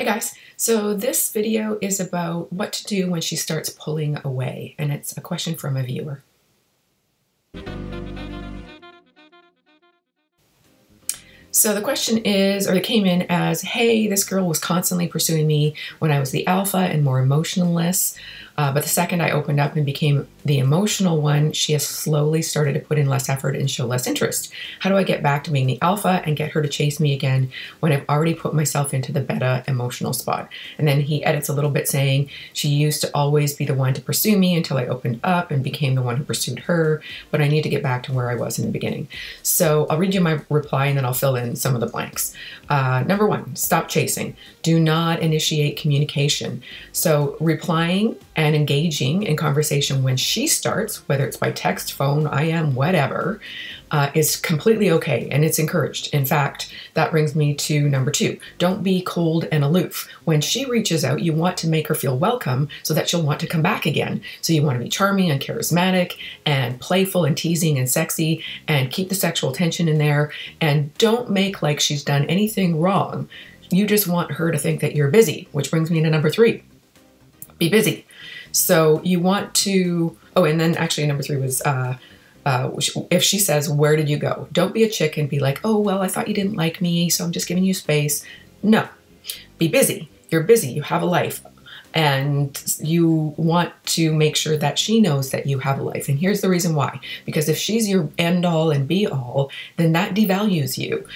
Hey guys, so this video is about what to do when she starts pulling away, and it's a question from a viewer. So the question is, or it came in as, hey, this girl was constantly pursuing me when I was the alpha and more emotionless, but the second I opened up and became the emotional one, she has slowly started to put in less effort and show less interest. How do I get back to being the alpha and get her to chase me again when I've already put myself into the beta emotional spot? And then he edits a little bit saying, she used to always be the one to pursue me until I opened up and became the one who pursued her, but I need to get back to where I was in the beginning. So I'll read you my reply and then I'll fill in some of the blanks. Number one, stop chasing. Do not initiate communication. So replying and engaging in conversation when she starts, whether it's by text, phone, IM, whatever, is completely okay and it's encouraged. In fact, that brings me to number two. Don't be cold and aloof. When she reaches out, you want to make her feel welcome so that she'll want to come back again. So you want to be charming and charismatic and playful and teasing and sexy and keep the sexual tension in there, and don't make like she's done anything wrong. You just want her to think that you're busy, which brings me to number three. Be busy. So you want to, oh, and then actually number three was if she says, where did you go? Don't be a chick and be like, oh, well, I thought you didn't like me, so I'm just giving you space. No, be busy. You're busy. You have a life. And you want to make sure that she knows that you have a life. And here's the reason why. Because if she's your end all and be all, then that devalues you.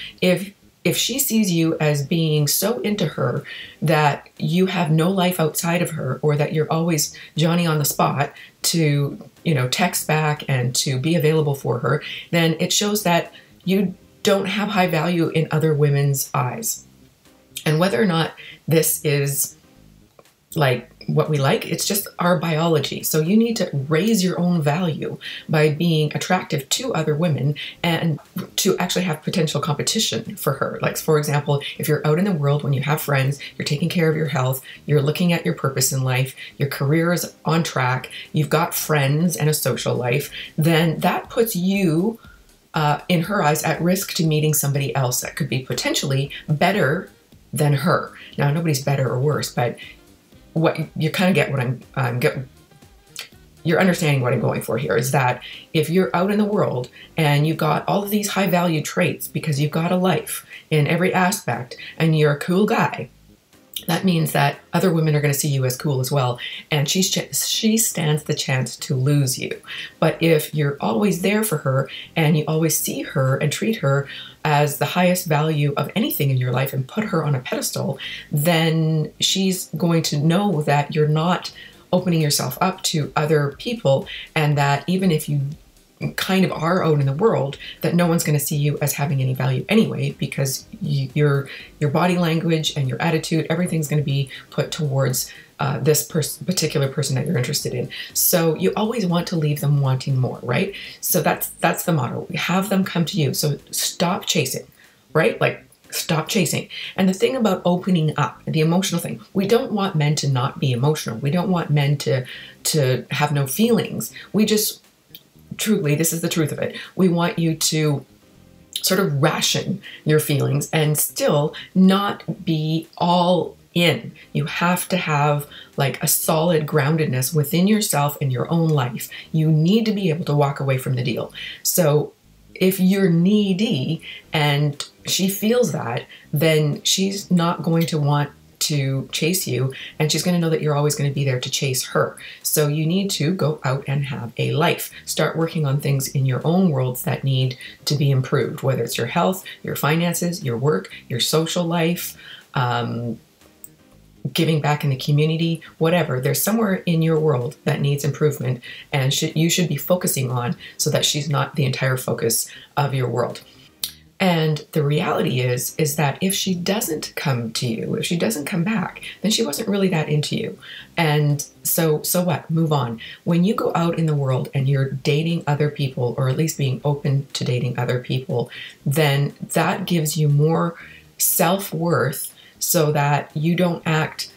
If she sees you as being so into her that you have no life outside of her, or that you're always Johnny on the spot to, you know, text back and to be available for her, then it shows that you don't have high value in other women's eyes. And whether or not this is like what we like, it's just our biology. So you need to raise your own value by being attractive to other women and to actually have potential competition for her. Like, for example, if you're out in the world, when you have friends, you're taking care of your health, you're looking at your purpose in life, your career is on track, you've got friends and a social life, then that puts you in her eyes at risk to meeting somebody else that could be potentially better than her. Now, nobody's better or worse, but what you kind of get what I'm getting, you're understanding what I'm going for here, is that if you're out in the world and you've got all of these high value traits because you've got a life in every aspect and you're a cool guy, that means that other women are going to see you as cool as well, and she stands the chance to lose you. But if you're always there for her and you always see her and treat her as the highest value of anything in your life and put her on a pedestal, then she's going to know that you're not opening yourself up to other people, and that even if you kind of are out in the world, that no one's going to see you as having any value anyway, because your body language and your attitude, everything's going to be put towards this particular person that you're interested in. So you always want to leave them wanting more, right? So that's the motto. Have them come to you. So stop chasing, right? Like, stop chasing. And the thing about opening up, the emotional thing, we don't want men to not be emotional. We don't want men to have no feelings. We just, truly, this is the truth of it. We want you to sort of ration your feelings and still not be all in. You have to have like a solid groundedness within yourself and your own life. You need to be able to walk away from the deal. So if you're needy and she feels that, then she's not going to want to chase you, and she's going to know that you're always going to be there to chase her. So you need to go out and have a life. Start working on things in your own worlds that need to be improved, whether it's your health, your finances, your work, your social life, giving back in the community, whatever. There's somewhere in your world that needs improvement, and you should be focusing on, so that she's not the entire focus of your world. And the reality is that if she doesn't come to you, if she doesn't come back, then she wasn't really that into you. And so what? Move on. When you go out in the world and you're dating other people, or at least being open to dating other people, then that gives you more self-worth, so that you don't act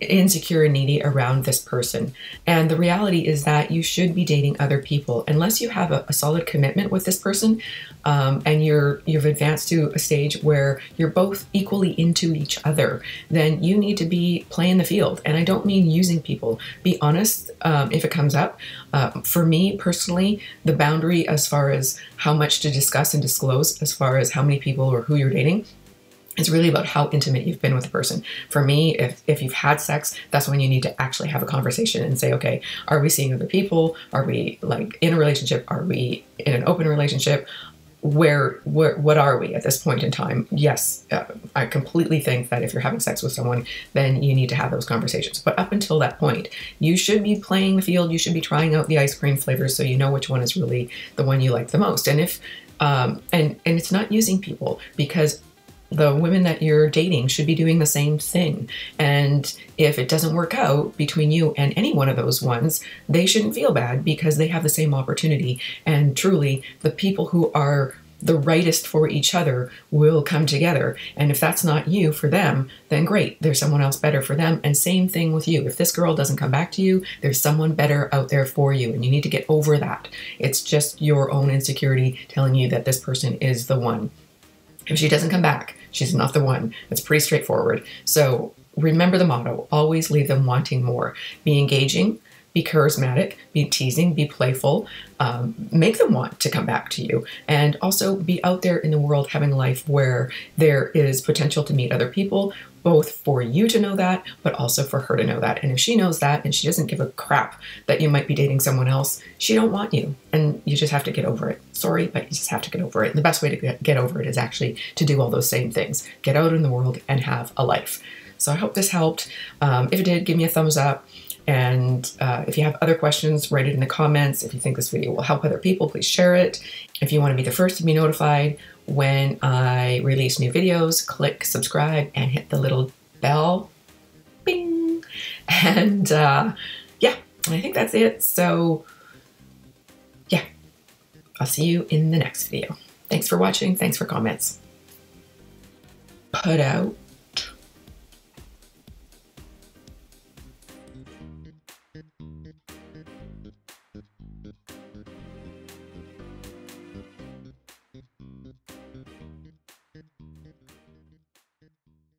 insecure and needy around this person. And the reality is that you should be dating other people unless you have a solid commitment with this person, and you've advanced to a stage where you're both equally into each other. Then you need to be playing the field. And I don't mean using people. Be honest if it comes up. For me personally, the boundary as far as how much to discuss and disclose, as far as how many people or who you're dating, it's really about how intimate you've been with a person. For me, if you've had sex, that's when you need to actually have a conversation and say, okay, are we seeing other people? Are we like in a relationship? Are we in an open relationship? Where what are we at this point in time? Yes, I completely think that if you're having sex with someone, then you need to have those conversations. But up until that point, you should be playing the field. You should be trying out the ice cream flavors so you know which one is really the one you like the most. And if and it's not using people, because the women that you're dating should be doing the same thing. And if it doesn't work out between you and any one of those ones, they shouldn't feel bad, because they have the same opportunity. And truly, the people who are the rightest for each other will come together. And if that's not you for them, then great, there's someone else better for them. And same thing with you. If this girl doesn't come back to you, there's someone better out there for you. And you need to get over that. It's just your own insecurity telling you that this person is the one. If she doesn't come back, she's not the one. It's pretty straightforward. So remember the motto, always leave them wanting more. Be engaging, be charismatic, be teasing, be playful. Make them want to come back to you. And also be out there in the world having a life where there is potential to meet other people, both for you to know that, but also for her to know that. And if she knows that and she doesn't give a crap that you might be dating someone else, she don't want you. And you just have to get over it. Sorry, but you just have to get over it. And the best way to get over it is actually to do all those same things. Get out in the world and have a life. So I hope this helped. If it did, give me a thumbs up. And if you have other questions, write it in the comments. If you think this video will help other people, please share it. If you want to be the first to be notified when I release new videos, click subscribe and hit the little bell. Bing! And yeah, I think that's it. So yeah, I'll see you in the next video. Thanks for watching. Thanks for comments. Put out.